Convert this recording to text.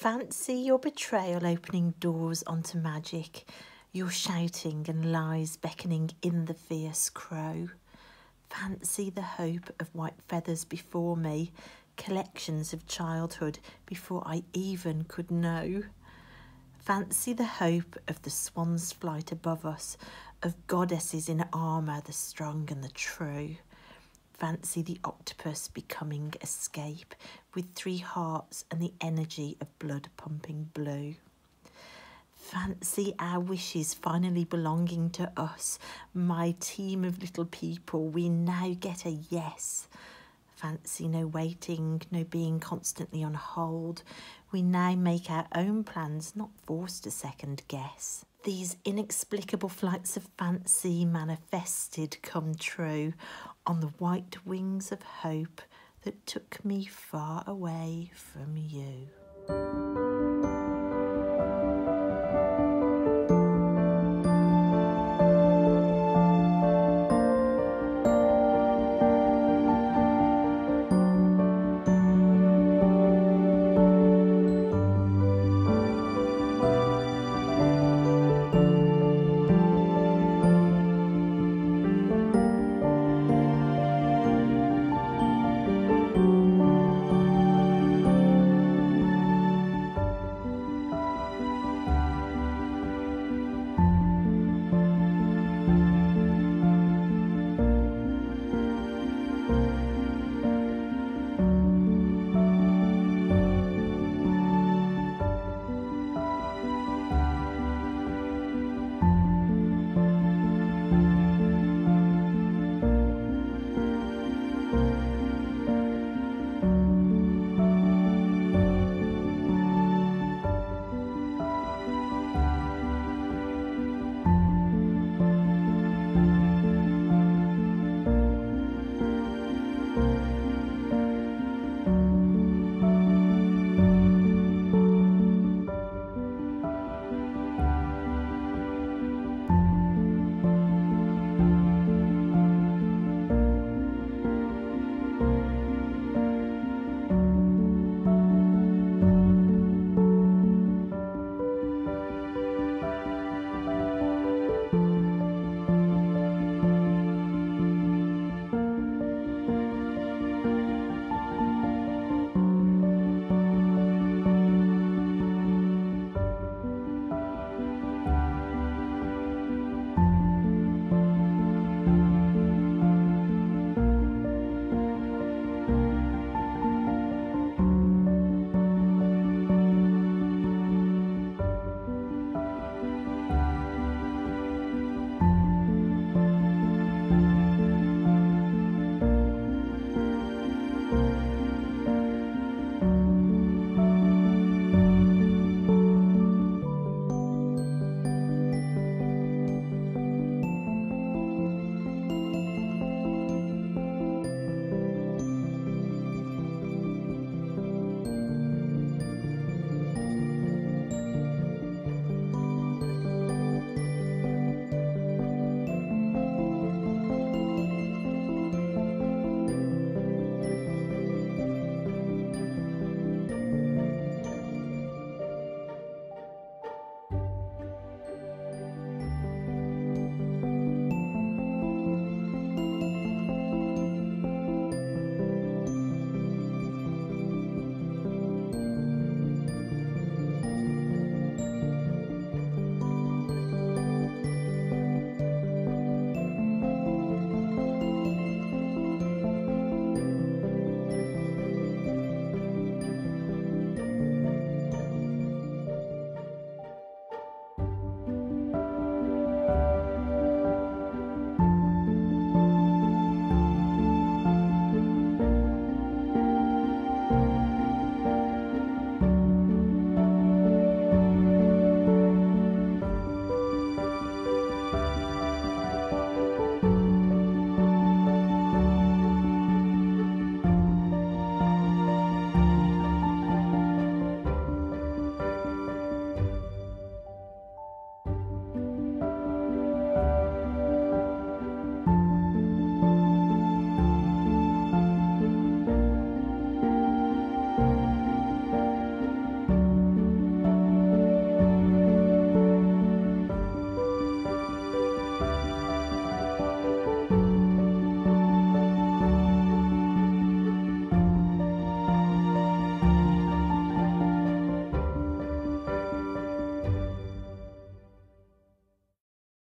fancy your betrayal opening doors onto magic, your shouting and lies beckoning in the fierce crow. Fancy the hope of white feathers before me, collections of childhood before I even could know. Fancy the hope of the swan's flight above us, of goddesses in armour, the strong and the true. Fancy the octopus becoming escape, with three hearts and the energy of blood pumping blue. Fancy our wishes finally belonging to us, my team of little people, we now get a yes. Fancy no waiting, no being constantly on hold, we now make our own plans, not forced to second guess. These inexplicable flights of fancy manifested come true on the white wings of hope that took me far away from you.